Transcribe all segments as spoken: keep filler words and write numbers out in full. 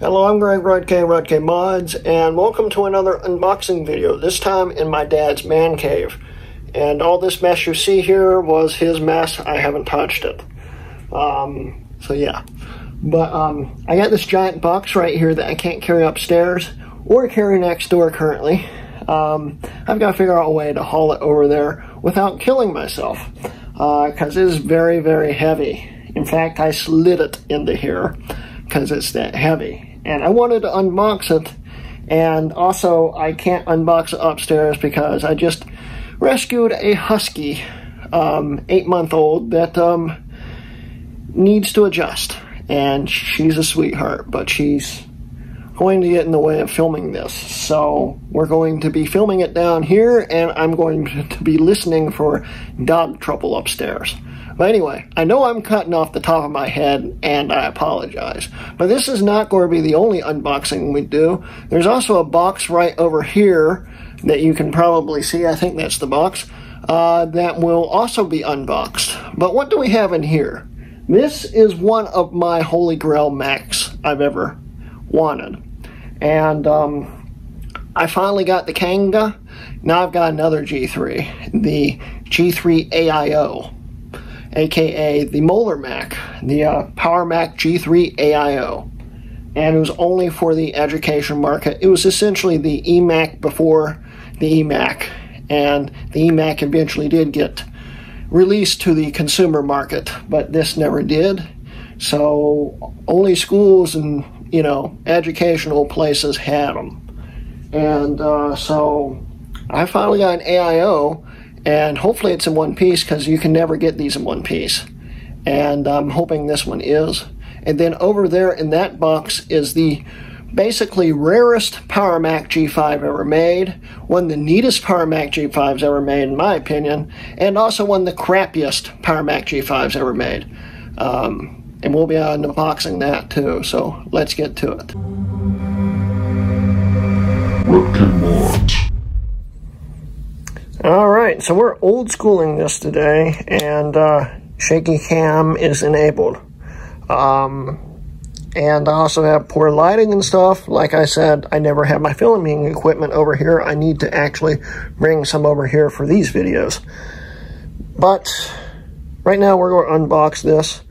Hello, I'm Greg Hrutkay, Hrutkay Mods, and welcome to another unboxing video, this time in my dad's man cave. And all this mess you see here was his mess. I haven't touched it. Um, so yeah. But um, I got this giant box right here that I can't carry upstairs or carry next door currently. Um, I've got to figure out a way to haul it over there without killing myself, because uh, it is very, very heavy. In fact, I slid it into here because it's that heavy. And I wanted to unbox it, and also I can't unbox it upstairs because I just rescued a husky, um, eight-month-old, that um, needs to adjust. And she's a sweetheart, but she's going to get in the way of filming this. So we're going to be filming it down here, and I'm going to be listening for dog trouble upstairs. But anyway, I know I'm cutting off the top of my head, and I apologize. But this is not going to be the only unboxing we do. There's also a box right over here that you can probably see. I think that's the box. Uh, that will also be unboxed. But what do we have in here? This is one of my holy grail Macs I've ever wanted. And um, I finally got the Kanga. Now I've got another G three, the G three A I O. A K A the Molar Mac, the uh, Power Mac G three A I O. And it was only for the education market. It was essentially the eMac before the eMac. And the eMac eventually did get released to the consumer market, but this never did. So only schools and, you know, educational places had them. And uh, so I finally got an A I O. And hopefully it's in one piece, because you can never get these in one piece. And I'm hoping this one is. And then over there in that box is the basically rarest Power Mac G five ever made, one of the neatest Power Mac G fives ever made in my opinion, and also one of the crappiest Power Mac G fives ever made. Um, and we'll be unboxing that too, so let's get to it. Hrutkay Mods. Alright, so we're old schooling this today, and uh, shaky cam is enabled. Um, and I also have poor lighting and stuff. Like I said, I never have my filming equipment over here. I need to actually bring some over here for these videos. But right now we're going to unbox this.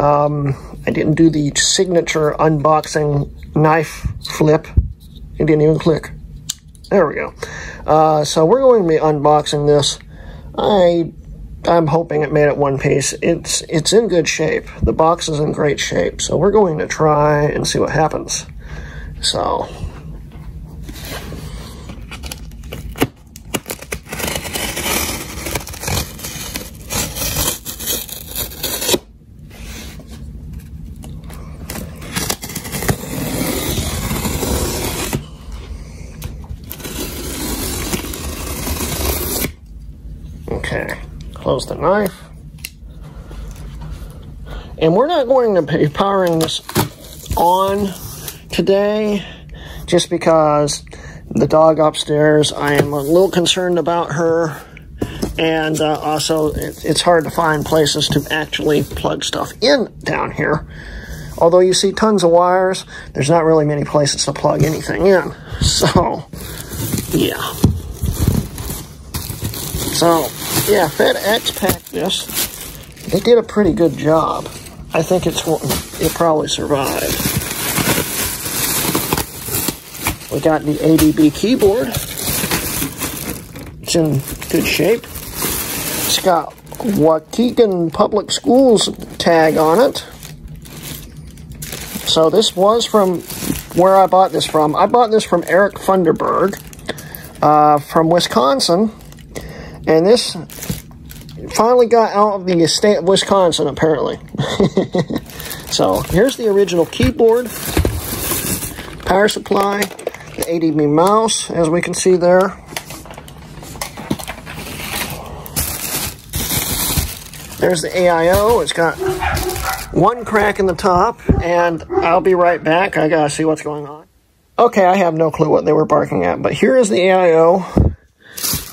Um, I didn't do the signature unboxing knife flip. It didn't even click. There we go. Uh, so we're going to be unboxing this. I, I'm hoping it made it one piece. It's, it's in good shape. The box is in great shape. So we're going to try and see what happens. So. Okay, close the knife. And we're not going to be powering this on today, just because the dog upstairs, I am a little concerned about her. And uh, also, it, it's hard to find places to actually plug stuff in down here. Although you see tons of wires, there's not really many places to plug anything in. So, yeah. So, yeah, FedEx packed this. They did a pretty good job. I think it's it probably survived. We got the A D B keyboard. It's in good shape. It's got Waukegan Public Schools tag on it. So this was from where I bought this from. I bought this from Eric Funderburgh uh, from Wisconsin. And this finally got out of the state of Wisconsin, apparently. So, here's the original keyboard, power supply, the A D B mouse, as we can see there. There's the A I O. It's got one crack in the top, and I'll be right back. I gotta see what's going on. Okay, I have no clue what they were barking at, but here is the A I O.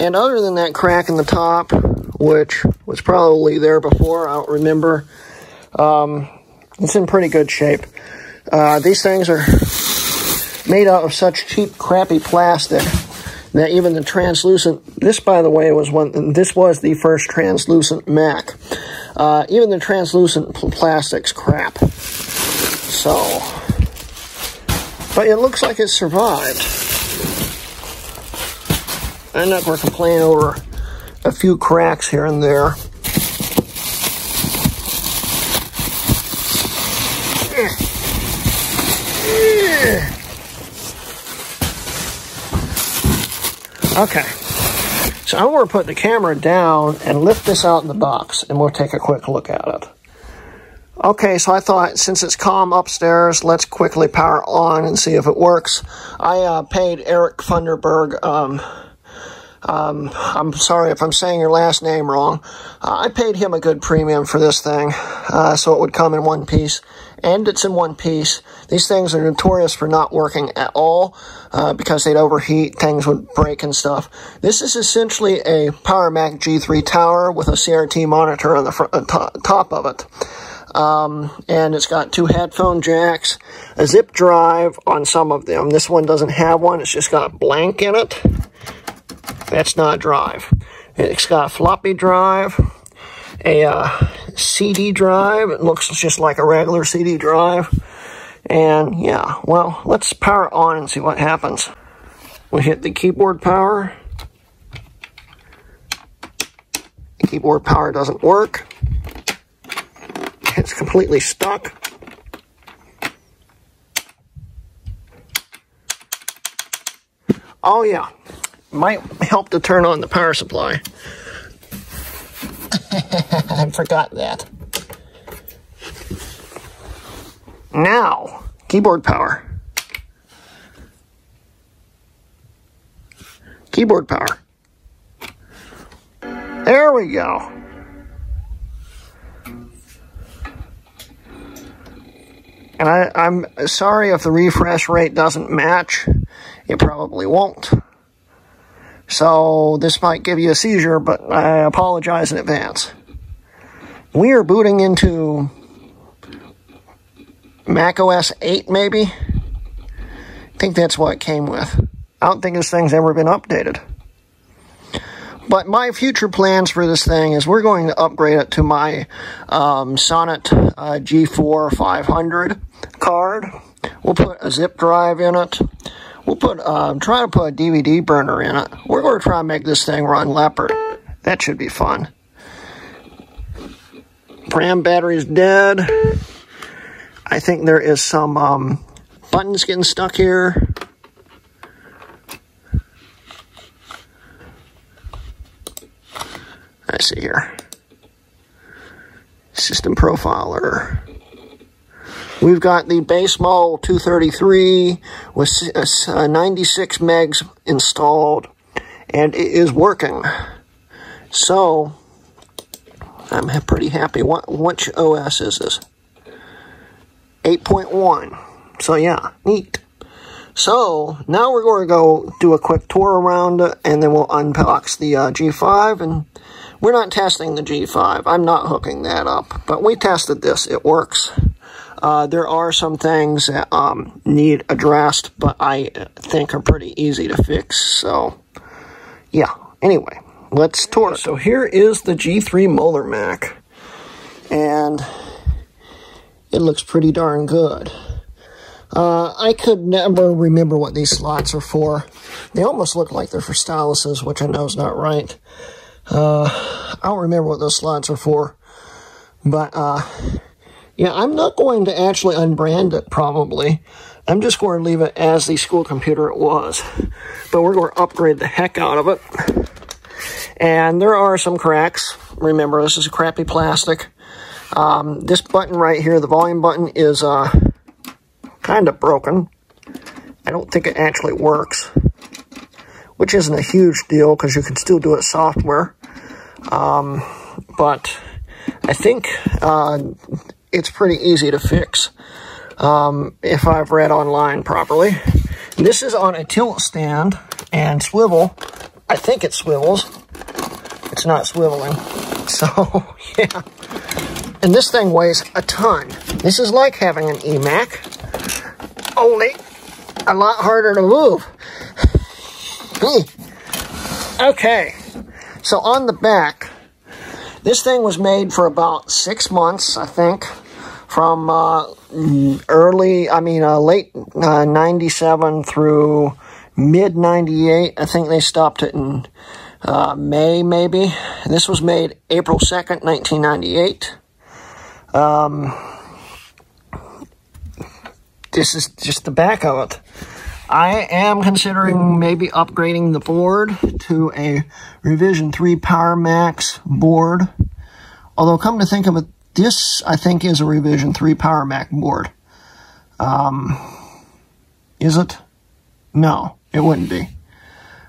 And other than that crack in the top, which was probably there before, I don't remember, um, it's in pretty good shape. Uh, these things are made out of such cheap, crappy plastic that even the translucent, this, by the way, was one, this was the first translucent Mac. Uh, even the translucent pl plastic's crap. So, but it looks like it survived. I know we're complaining over a few cracks here and there. Okay, so I'm going to put the camera down and lift this out in the box, and we'll take a quick look at it. Okay, so I thought since it's calm upstairs, let's quickly power on and see if it works. I uh, paid Eric Funderburgh, um, um, I'm sorry if I'm saying your last name wrong, uh, I paid him a good premium for this thing, uh, so it would come in one piece. And it's in one piece. These things are notorious for not working at all uh, because they'd overheat, things would break and stuff. This is essentially a Power Mac G three tower with a C R T monitor on the front, uh, top of it. Um, and it's got two headphone jacks, a zip drive on some of them. This one doesn't have one. It's just got a blank in it. That's not a drive. It's got a floppy drive, a uh, C D drive. It looks just like a regular C D drive. And yeah, well, let's power on and see what happens. We hit the keyboard power. The keyboard power doesn't work. It's completely stuck. Oh yeah, might help to turn on the power supply. I forgot that. Now, keyboard power. Keyboard power. There we go. And I, I'm sorry if the refresh rate doesn't match. It probably won't. So this might give you a seizure, but I apologize in advance. We are booting into Mac O S eight, maybe? I think that's what it came with. I don't think this thing's ever been updated. But my future plans for this thing is we're going to upgrade it to my um, Sonnet uh, G four five hundred card. We'll put a zip drive in it. We'll put, um, try to put a D V D burner in it. We're going to try and make this thing run Leopard. That should be fun. Pram battery's dead. I think there is some um, buttons getting stuck here. Let's see here. System profiler. We've got the base model two thirty-three with ninety-six megs installed, and it is working. So, I'm pretty happy. What, which O S is this? eight point one. So, yeah, neat. So, now we're going to go do a quick tour around, and then we'll unbox the uh, G five. And we're not testing the G five. I'm not hooking that up. But we tested this. It works. Uh, there are some things that um, need addressed, but I think are pretty easy to fix. So, yeah. Anyway, let's tour it. So here is the G three Molar Mac, and it looks pretty darn good. Uh, I could never remember what these slots are for. They almost look like they're for styluses, which I know is not right. Uh, I don't remember what those slots are for, but... Uh, Yeah, I'm not going to actually unbrand it, probably. I'm just going to leave it as the school computer it was. But we're going to upgrade the heck out of it. And there are some cracks. Remember, this is a crappy plastic. Um, this button right here, the volume button, is uh, kind of broken. I don't think it actually works. Which isn't a huge deal, because you can still do it software. Um, but I think... Uh, It's pretty easy to fix, um, if I've read online properly. This is on a tilt stand and swivel. I think it swivels. It's not swiveling. So, yeah. And this thing weighs a ton. This is like having an eMac. only a lot harder to move. Okay, so on the back, this thing was made for about six months, I think, from uh, early, I mean, uh, late uh, ninety-seven through mid ninety-eight. I think they stopped it in uh, May, maybe. And this was made April second, nineteen ninety-eight. Um, this is just the back of it. I am considering maybe upgrading the board to a Revision three Power Max board. Although, come to think of it, this, I think, is a Revision three Power Mac board. Um, is it? No, it wouldn't be.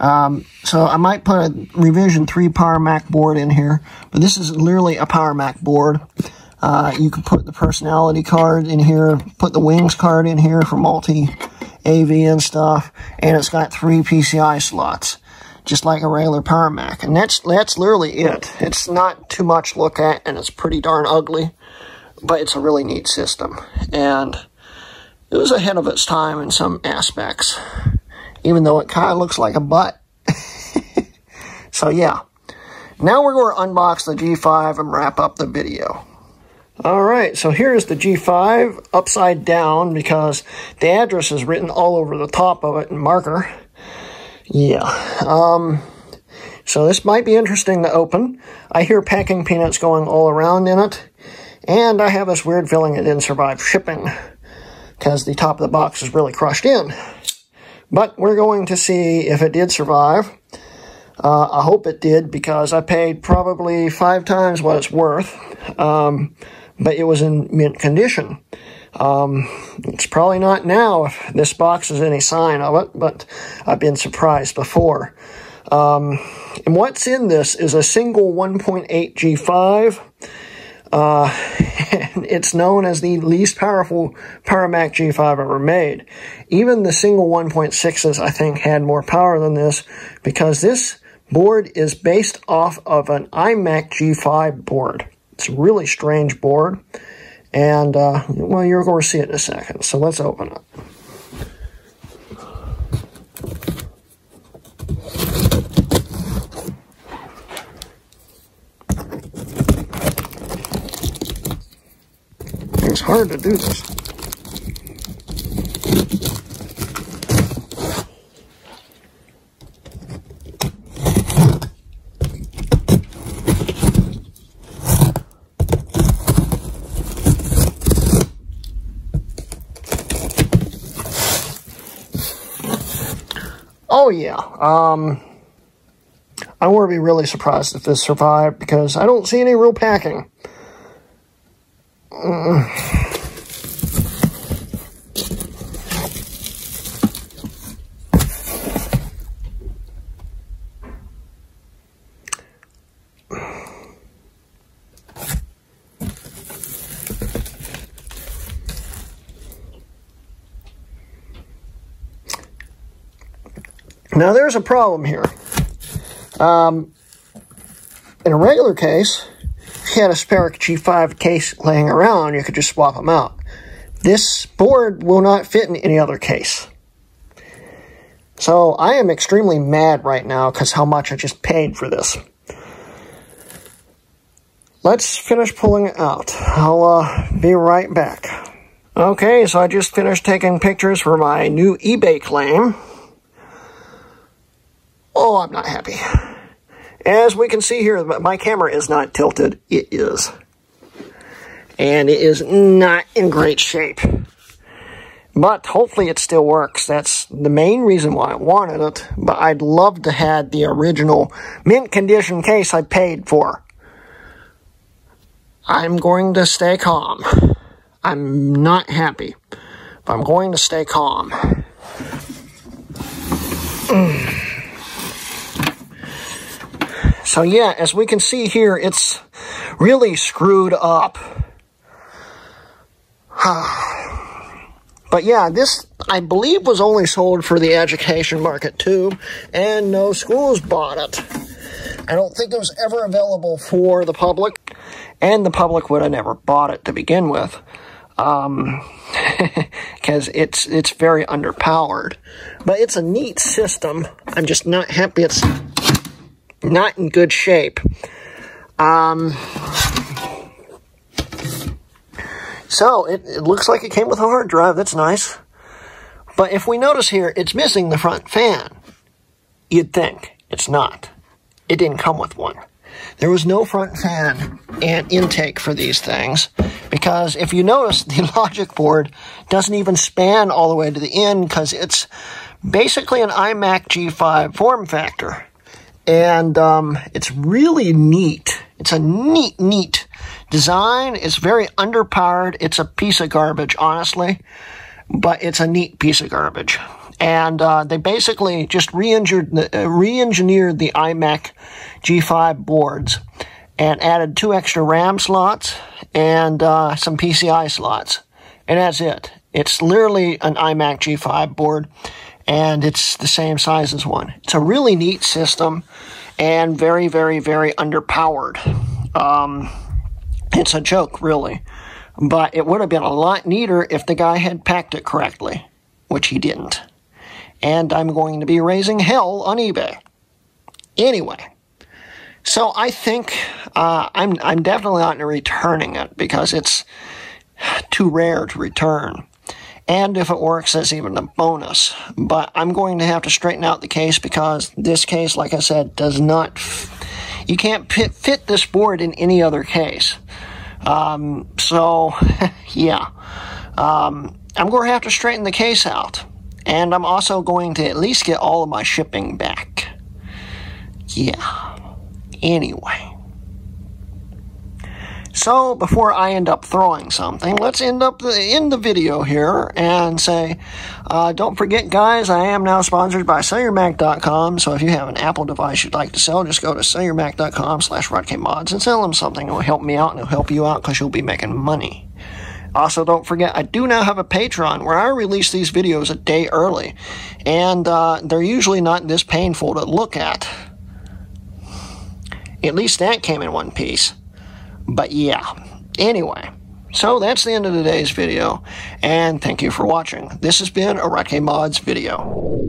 Um, so I might put a Revision three Power Mac board in here, but this is literally a Power Mac board. Uh, you can put the personality card in here, put the wings card in here for multi A V and stuff, and it's got three P C I slots, just like a regular Power Mac. And that's that's literally it. It's not too much to look at, and it's pretty darn ugly, but it's a really neat system. And it was ahead of its time in some aspects, even though it kind of looks like a butt. So yeah, now we're going to unbox the G five and wrap up the video. Alright, so here's the G five upside down because the address is written all over the top of it in marker. Yeah. Um, so this might be interesting to open. I hear packing peanuts going all around in it. And I have this weird feeling it didn't survive shipping because the top of the box is really crushed in. But we're going to see if it did survive. Uh, I hope it did because I paid probably five times what it's worth. Um... But it was in mint condition. Um, it's probably not now if this box is any sign of it, but I've been surprised before. Um, and what's in this is a single one point eight G five. Uh, and it's known as the least powerful Power Mac G five ever made. Even the single one point sixes, I think, had more power than this because this board is based off of an iMac G five board. It's a really strange board, and, uh, well, you're going to see it in a second, so let's open it. It's hard to do this. Oh, yeah. Um, I want to be really surprised if this survived because I don't see any real packing. Mm. Now, there's a problem here. Um, in a regular case, if you had a spare G five case laying around, you could just swap them out. This board will not fit in any other case. So, I am extremely mad right now because how much I just paid for this. Let's finish pulling it out. I'll uh, be right back. Okay, so I just finished taking pictures for my new eBay claim. Oh, I'm not happy. As we can see here, my camera is not tilted. It is. And it is not in great shape. But hopefully it still works. That's the main reason why I wanted it. But I'd love to have the original mint condition case I paid for. I'm going to stay calm. I'm not happy. But I'm going to stay calm. Mm. So yeah, as we can see here, it's really screwed up. But yeah, this, I believe, was only sold for the education market too, and no schools bought it. I don't think it was ever available for the public, and the public would have never bought it to begin with. um, because it's it's very underpowered. But it's a neat system. I'm just not happy it's not in good shape. Um, so it, it looks like it came with a hard drive. That's nice. But if we notice here, it's missing the front fan. You'd think. It's not. It didn't come with one. There was no front fan and intake for these things, because if you notice, the logic board doesn't even span all the way to the end, because it's basically an iMac G five form factor. And um, it's really neat. It's a neat, neat design. It's very underpowered. It's a piece of garbage, honestly, but it's a neat piece of garbage. And uh, they basically just re-engineered the, uh, re-engineered the iMac G five boards and added two extra RAM slots and uh, some P C I slots. And that's it. It's literally an iMac G five board, and it's the same size as one. It's a really neat system and very, very, very underpowered. Um, it's a joke, really. But it would have been a lot neater if the guy had packed it correctly, which he didn't. And I'm going to be raising hell on eBay. Anyway, so I think uh, I'm, I'm definitely not returning it, because it's too rare to return. And if it works, that's even a bonus. But I'm going to have to straighten out the case, because this case, like I said, does not... You can't fit, fit this board in any other case. Um, so, yeah. Um, I'm going to have to straighten the case out. And I'm also going to at least get all of my shipping back. Yeah. Anyway. So, before I end up throwing something, let's end up the, end the video here and say, uh, don't forget, guys, I am now sponsored by Sell Your Mac dot com, so if you have an Apple device you'd like to sell, just go to Sell Your Mac dot com slash Hrutkay Mods and sell them something. It will help me out, and it will help you out, because you'll be making money. Also, don't forget, I do now have a Patreon where I release these videos a day early, and uh, they're usually not this painful to look at. At least that came in one piece. But yeah, anyway, so that's the end of today's video, and thank you for watching. This has been a Hrutkay Mods video.